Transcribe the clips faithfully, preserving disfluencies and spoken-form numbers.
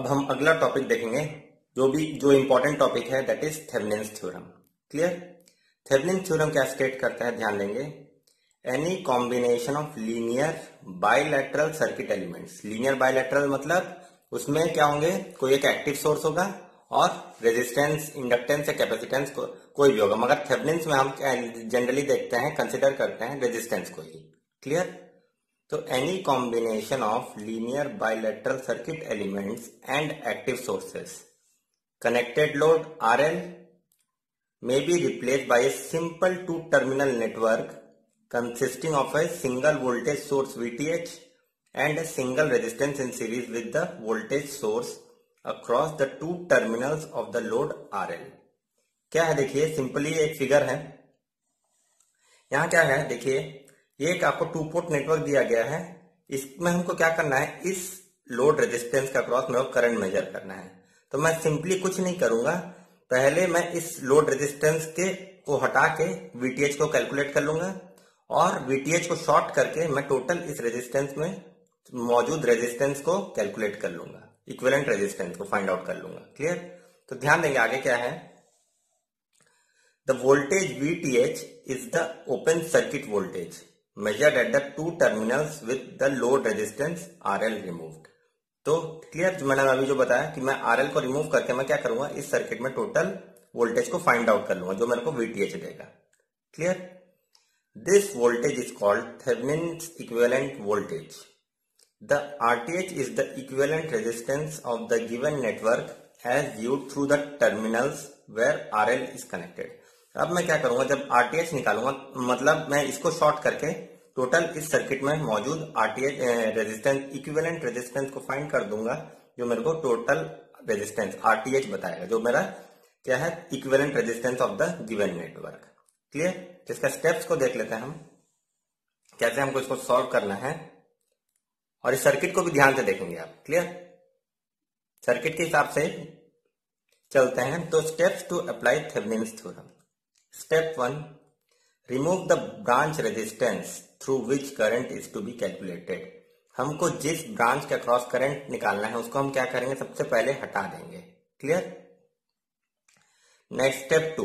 अब हम अगला टॉपिक देखेंगे जो भी जो इम्पोर्टेंट टॉपिक है, that is Thevenin theorem. Clear? Thevenin theorem क्या स्टेट करता है, ध्यान देंगे। Any combination of linear bilateral circuit elements, linear bilateral मतलब उसमें क्या होंगे, कोई एक एक्टिव सोर्स होगा और रेजिस्टेंस, इंडक्टेंस या कैपेसिटेंस को, कोई भी होगा, मगर थेवेनिन में हम जनरली देखते हैं, कंसिडर करते हैं रेजिस्टेंस को ही। क्लियर? तो any combination of linear bilateral circuit elements and active sources connected load R L may be replace by a simple two terminal network consisting of a single voltage source V T H and a single resistance in series with the voltage source across the two terminals of the load R L. क्या है देखिए, simply एक figure है। यहां क्या है देखिए, ये एक आपको टू पोर्ट नेटवर्क दिया गया है। इसमें हमको क्या करना है, इस लोड रेजिस्टेंस का क्रॉस मेरे को करंट मेजर करना है। तो मैं सिंपली कुछ नहीं करूंगा, पहले मैं इस लोड रेजिस्टेंस के को हटा के वी टी एच को कैलकुलेट कर लूंगा और वी टी एच को शॉर्ट करके मैं टोटल इस रेजिस्टेंस में मौजूद रेजिस्टेंस को कैलकुलेट कर लूंगा, इक्विवेलेंट रेजिस्टेंस को फाइंड आउट कर लूंगा। क्लियर? तो ध्यान देंगे आगे क्या है, the voltage V T H is the open circuit voltage measured at the two terminals with the load resistance R L removed। तो क्लियर, मैंने अभी जो बताया कि मैं आर एल को रिमूव करके मैं क्या करूंगा, इस सर्किट में टोटल वोल्टेज को फाइंड आउट कर लूंगा जो मेरे को वी टी एच देगा। Clear? This voltage is called Thevenin's equivalent voltage. The R T H is the equivalent resistance of the given network as viewed through the terminals where R L is connected. अब मैं क्या करूंगा, जब are T H निकालूंगा मतलब मैं इसको short करके टोटल इस सर्किट में मौजूद R T H resistance, equivalent resistance को फाइंड कर दूंगा जो मेरे को total resistance R T H बताएगा, जो मेरा क्या है equivalent resistance of the given network. Clear? तो इसका स्टेप्स को देख लेते हैं हम, कैसे हमको इसको सॉल्व करना है और इस सर्किट को भी ध्यान से देखेंगे आप। क्लियर? सर्किट के हिसाब से चलते हैं। तो steps to apply Thevenin's theorem. Step one, remove the branch resistance through which current is to be calculated। हमको जिस ब्रांच का क्रॉस करंट निकालना है उसको हम क्या करेंगे, सबसे पहले हटा देंगे। Clear? Next step two,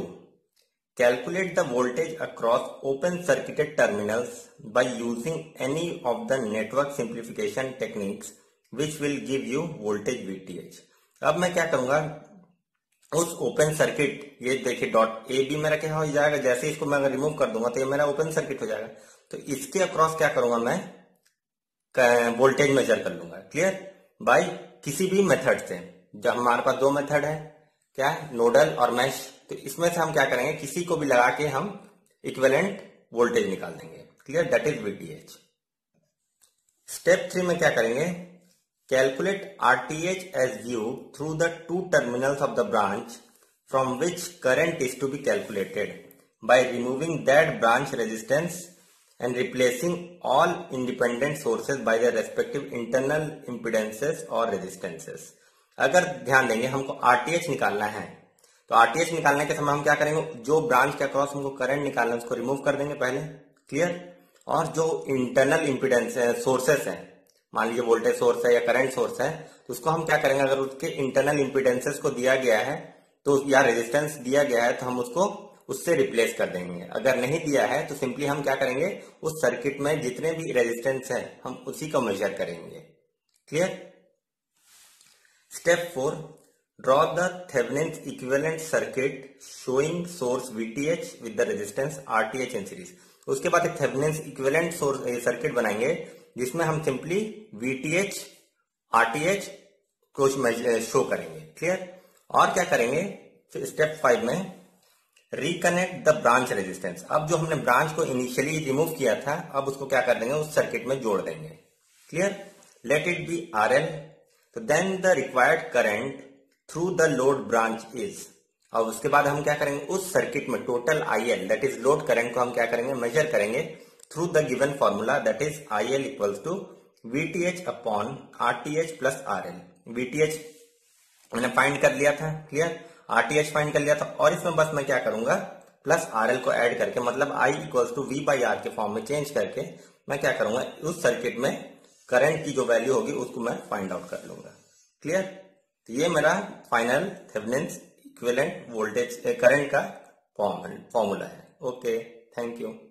calculate the voltage across open circuited terminals by using any of the network simplification techniques which will give you voltage V T H. अब मैं क्या करूंगा, उस ओपन सर्किट, ये देखिए डॉट ए बी मेरा क्या हो जाएगा, जैसे इसको मैं अगर रिमूव कर दूंगा तो ये मेरा ओपन सर्किट हो जाएगा। तो इसके अक्रॉस क्या करूंगा, मैं वोल्टेज मेजर कर लूंगा। क्लियर? बाय किसी भी मेथड से, जो हमारे पास दो मेथड है, क्या है, नोडल और मैश। तो इसमें से हम क्या करेंगे, किसी को भी लगा के हम इक्विवेलेंट वोल्टेज निकाल देंगे। Clear? That is V T H. Step three में क्या करेंगे, Calculate R T H as viewed through the two terminals of the branch from which current is to be calculated by removing that branch resistance and replacing all independent sources by their respective internal impedances or resistances। अगर ध्यान देंगे, हमको are T H निकालना है तो are T H निकालने के समय हम क्या करेंगे, जो ब्रांच के क्रॉस हमको करंट निकालना है उसको रिमूव कर देंगे पहले। क्लियर? और जो इंटरनल इंपीडेंस सोर्सेस है, मान लीजिए वोल्टेज सोर्स है या करंट सोर्स है, तो उसको हम क्या करेंगे, अगर उसके इंटरनल इम्पीडेंसेस को दिया गया है तो या रेजिस्टेंस दिया गया है तो हम उसको उससे रिप्लेस कर देंगे। अगर नहीं दिया है तो सिंपली हम क्या करेंगे, उस सर्किट में जितने भी रेजिस्टेंस है हम उसी को मेजर करेंगे। Clear? Step four, draw the Thevenin's equivalent circuit showing source V T H with the resistance R T H in series. उसके बाद एक थेवेनिन्स इक्विवेलेंट सोर्स सर्किट बनाएंगे जिसमें हम simply V T H, R T H को show करेंगे। Clear? और क्या करेंगे, फिर स्टेप फाइव में रिकनेक्ट द ब्रांच रेजिस्टेंस। अब जो हमने ब्रांच को इनिशियली रिमूव किया था, अब उसको क्या कर देंगे, उस सर्किट में जोड़ देंगे। Clear? Let it be R L. तो then the required current through the load branch is, और उसके बाद हम क्या करेंगे, उस सर्किट में total I L that is load current को हम क्या करेंगे, मेजर करेंगे through the given formula that is I L equals to V T H upon R T H plus R L. V T H मैंने find कर लिया था, clear, R T H find कर लिया था, और इसमें बस मैं क्या करूंगा, प्लस आर एल को ऐड करके, मतलब I equals to V by R के फॉर्म में चेंज करके मैं क्या करूंगा, उस सर्किट में करंट की जो वैल्यू होगी उसको मैं फाइंड आउट कर लूंगा। क्लियर? तो ये मेरा final Thevenin equivalent voltage current का फॉर्मूला है। Okay, thank you.